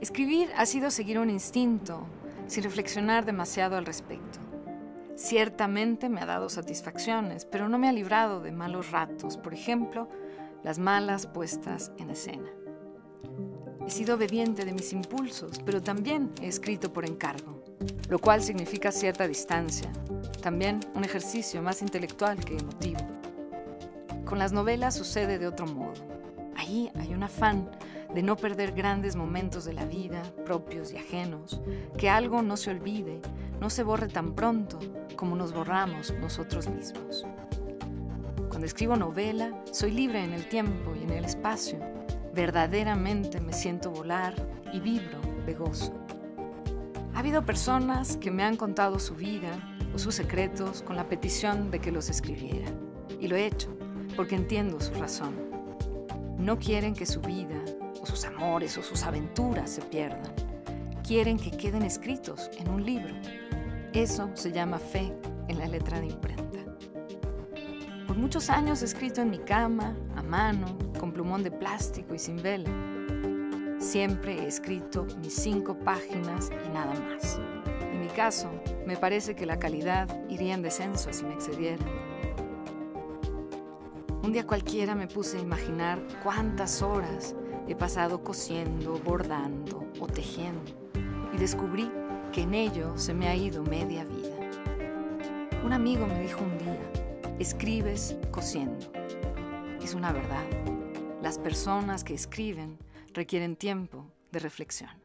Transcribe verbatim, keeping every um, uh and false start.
Escribir ha sido seguir un instinto, sin reflexionar demasiado al respecto. Ciertamente me ha dado satisfacciones, pero no me ha librado de malos ratos, por ejemplo, las malas puestas en escena. He sido obediente de mis impulsos, pero también he escrito por encargo, lo cual significa cierta distancia, también un ejercicio más intelectual que emotivo. Con las novelas sucede de otro modo. Ahí hay un afán de no perder grandes momentos de la vida, propios y ajenos, que algo no se olvide, no se borre tan pronto como nos borramos nosotros mismos. Cuando escribo novela, soy libre en el tiempo y en el espacio. Verdaderamente me siento volar y vibro de gozo. Ha habido personas que me han contado su vida o sus secretos con la petición de que los escribiera. Y lo he hecho, porque entiendo su razón. No quieren que su vida, o sus amores, o sus aventuras se pierdan. Quieren que queden escritos en un libro. Eso se llama fe en la letra de imprenta. Por muchos años he escrito en mi cama, a mano, con plumón de plástico y sin vela. Siempre he escrito mis cinco páginas y nada más. En mi caso, me parece que la calidad iría en descenso si me excediera. Un día cualquiera me puse a imaginar cuántas horas he pasado cosiendo, bordando o tejiendo, y descubrí que en ello se me ha ido media vida. Un amigo me dijo un día: escribes cosiendo. Es una verdad. Las personas que escriben requieren tiempo de reflexión.